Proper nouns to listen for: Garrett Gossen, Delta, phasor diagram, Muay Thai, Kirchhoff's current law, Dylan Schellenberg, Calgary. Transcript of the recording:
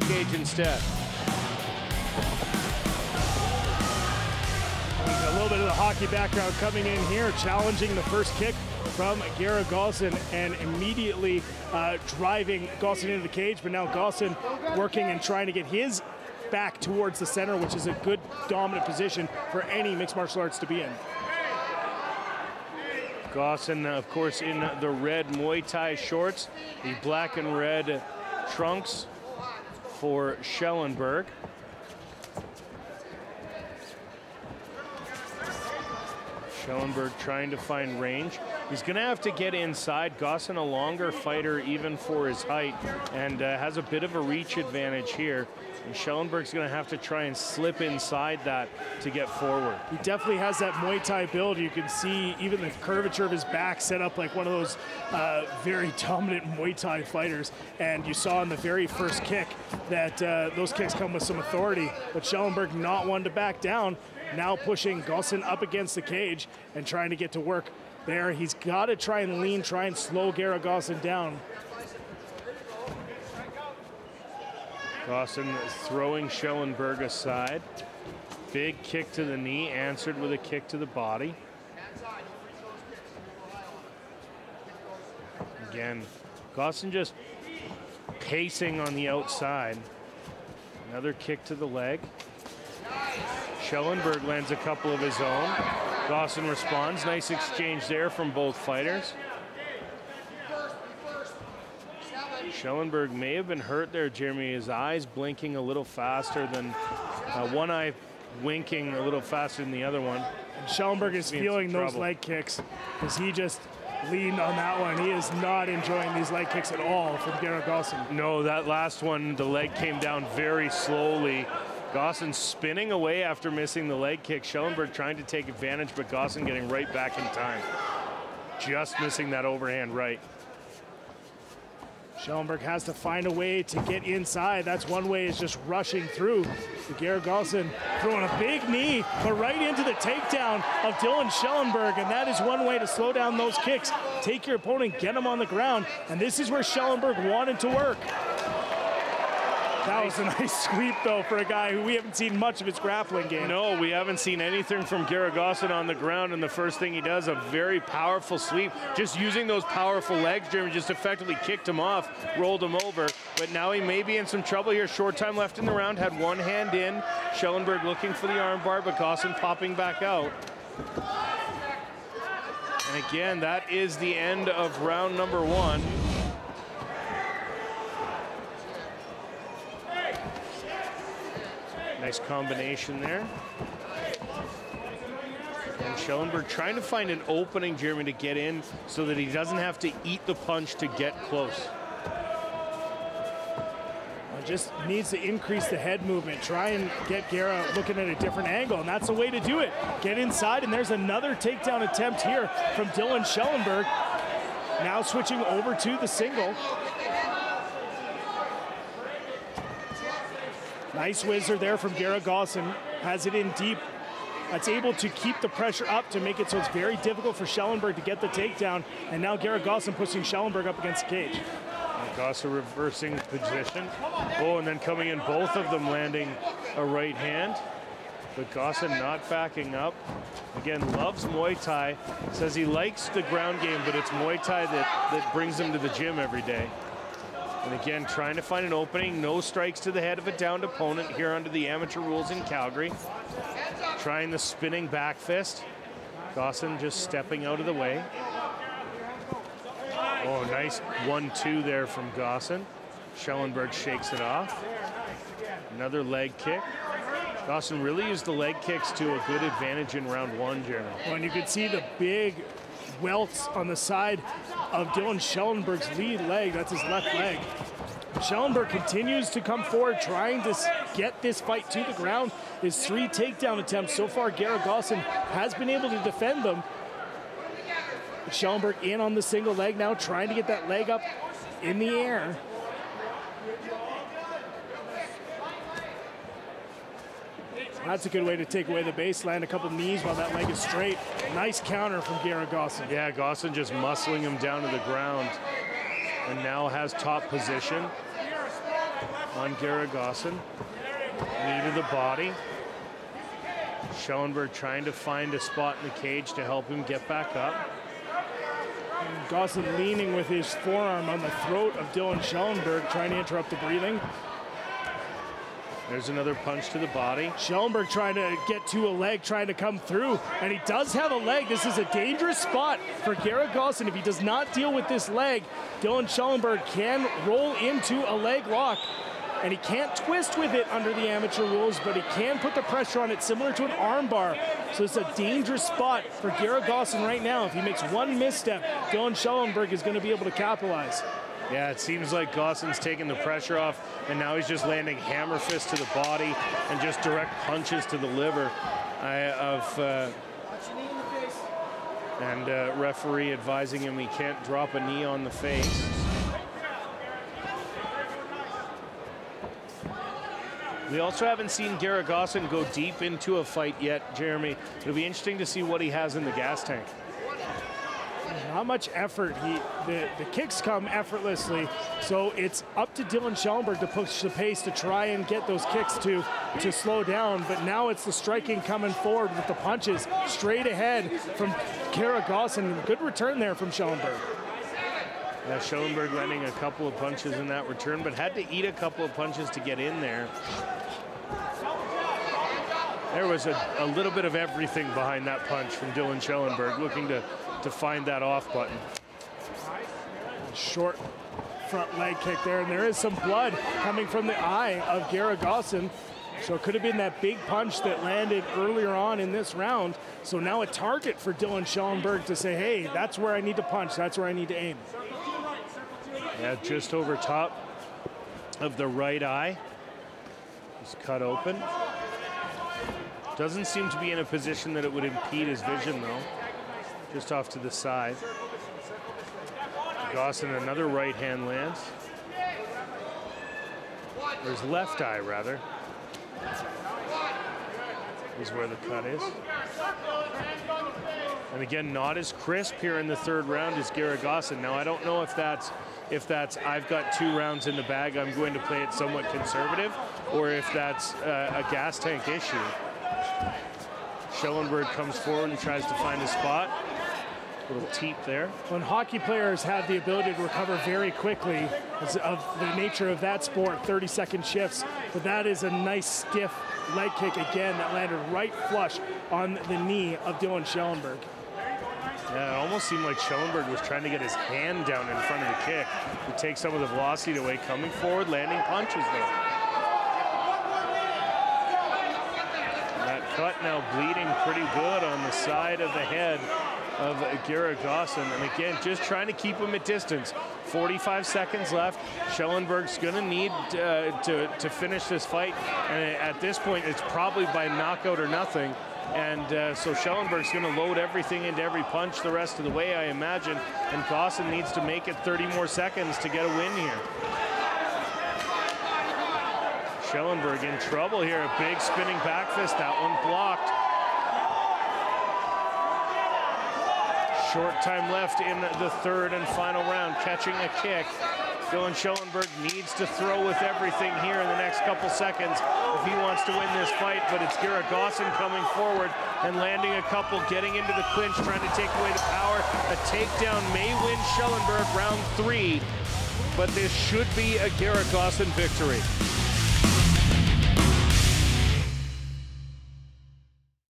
snake cage instead. A little bit of the hockey background coming in here, challenging the first kick from Garrett Gossen and immediately driving Gossen into the cage, but now Gossen working and trying to get his back towards the center, which is a good dominant position for any mixed martial arts to be in. Gossen, of course, in the red Muay Thai shorts, the black and red trunks for Schellenberg. Schellenberg trying to find range. He's going to have to get inside. Gossen, a longer fighter even for his height, and has a bit of a reach advantage here. And Schellenberg's going to have to try and slip inside that to get forward. He definitely has that Muay Thai build. You can see even the curvature of his back set up like one of those very dominant Muay Thai fighters. And you saw in the very first kick that those kicks come with some authority, but Schellenberg not one to back down. Now pushing Gossen up against the cage and trying to get to work there. He's got to try and lean, try and slow Garrett Gossen down. Gossen throwing Schellenberg aside. Big kick to the knee, answered with a kick to the body. Again, Gossen just pacing on the outside. Another kick to the leg. Schellenberg lands a couple of his own. Gossen responds. Nice exchange there from both fighters. Schellenberg may have been hurt there, Jeremy. His eyes blinking a little faster than one eye winking a little faster than the other one. And Schellenberg is feeling those leg kicks because he just leaned on that one. He is not enjoying these leg kicks at all from Garrett Gossen. No, that last one, the leg came down very slowly. Gossen spinning away after missing the leg kick. Schellenberg trying to take advantage, but Gossen getting right back in time. Just missing that overhand right. Schellenberg has to find a way to get inside. That's one way, is just rushing through. Garrett Gossen throwing a big knee, but right into the takedown of Dylan Schellenberg, and that is one way to slow down those kicks. Take your opponent, get him on the ground, and this is where Schellenberg wanted to work. That was a nice sweep, though, for a guy who we haven't seen much of his grappling game. No, we haven't seen anything from Garrett Gossen on the ground, and the first thing he does, a very powerful sweep. Just using those powerful legs, Jeremy, just effectively kicked him off, rolled him over, but now he may be in some trouble here. Short time left in the round, had one hand in. Schellenberg looking for the armbar, but Gossen popping back out. And again, that is the end of round number one. Nice combination there. And Schellenberg trying to find an opening, Jeremy, to get in so that he doesn't have to eat the punch to get close. Just needs to increase the head movement. Try and get Garrett looking at a different angle, and that's the way to do it. Get inside, and there's another takedown attempt here from Dylan Schellenberg. Now switching over to the single. Nice whizzer there from Garrett Gossen. Has it in deep. That's able to keep the pressure up to make it so it's very difficult for Schellenberg to get the takedown. And now Garrett Gossen pushing Schellenberg up against the cage. And Gossen reversing position. Oh, and then coming in, both of them landing a right hand. But Gossen not backing up. Again, loves Muay Thai. Says he likes the ground game, but it's Muay Thai that brings him to the gym every day. And again, trying to find an opening. No strikes to the head of a downed opponent here under the amateur rules in Calgary. Trying the spinning back fist. Gossen just stepping out of the way. Oh, nice 1-2 there from Gossen. Schellenberg shakes it off. Another leg kick. Gossen really used the leg kicks to a good advantage in round one, Jeremy. Well, and you could see the big welts on the side of Dylan Schellenberg's lead leg. That's his left leg. Schellenberg continues to come forward, trying to get this fight to the ground. His three takedown attempts so far, Garrett Gossen has been able to defend them. Schellenberg in on the single leg now, trying to get that leg up in the air. That's a good way to take away the baseline. A couple knees while that leg is straight. Nice counter from Garrett Gossen. Yeah, Gossen just muscling him down to the ground. And now has top position. on Garrett Gossen. Needed the body. Schellenberg trying to find a spot in the cage to help him get back up. And Gossen leaning with his forearm on the throat of Dylan Schellenberg, trying to interrupt the breathing. There's another punch to the body. Schellenberg trying to get to a leg, trying to come through, and he does have a leg. This is a dangerous spot for Garrett Gossen. If he does not deal with this leg, Dylan Schellenberg can roll into a leg lock, and he can't twist with it under the amateur rules, but he can put the pressure on it, similar to an arm bar. So it's a dangerous spot for Garrett Gossen right now. If he makes one misstep, Dylan Schellenberg is going to be able to capitalize. Yeah, it seems like Gossen's taking the pressure off, and now he's just landing hammer fists to the body and just direct punches to the liver. Referee advising him he can't drop a knee on the face. We also haven't seen Garrett Gossen go deep into a fight yet, Jeremy. It'll be interesting to see what he has in the gas tank. Not much effort. The kicks come effortlessly, so it's up to Dylan Schellenberg to push the pace to try and get those kicks to slow down, but now it's the striking coming forward with the punches straight ahead from Garrett Gossen. Good return there from Schellenberg. Yeah, Schellenberg landing a couple of punches in that return, but had to eat a couple of punches to get in there. There was a little bit of everything behind that punch from Dylan Schellenberg, looking to find that off button. Short front leg kick there, and there is some blood coming from the eye of Garrett Gossen. So it could have been that big punch that landed earlier on in this round. So now a target for Dylan Schellenberg to say, hey, that's where I need to punch, that's where I need to aim. Yeah, just over top of the right eye. Just cut open. Doesn't seem to be in a position that it would impede his vision, though. Just off to the side. Gossen, another right hand lands. Or his left eye, rather. Is where the cut is. And again, not as crisp here in the third round as Garrett Gossen. Now, I don't know if that's I've got 2 rounds in the bag, I'm going to play it somewhat conservative, or if that's a gas tank issue. Schellenberg comes forward and tries to find a spot. A little teep there. When hockey players have the ability to recover very quickly, it's of the nature of that sport, 30-second shifts, but that is a nice stiff leg kick again that landed right flush on the knee of Dylan Schellenberg. Yeah, it almost seemed like Schellenberg was trying to get his hand down in front of the kick to take some of the velocity away, coming forward, landing punches there. That cut now bleeding pretty good on the side of the head of Garrett Gossen, and again, just trying to keep him at distance. 45 seconds left. Schellenberg's gonna need to finish this fight, and at this point, it's probably by knockout or nothing. And so Schellenberg's going to load everything into every punch the rest of the way, I imagine. And Gossen needs to make it 30 more seconds to get a win here. Schellenberg in trouble here. A big spinning back fist. That one blocked. Short time left in the third and final round. Catching a kick. Dylan Schellenberg needs to throw with everything here in the next couple seconds if he wants to win this fight, but it's Garrett Gossen coming forward and landing a couple, getting into the clinch, trying to take away the power. A takedown may win Schellenberg round 3, but this should be a Garrett Gossen victory.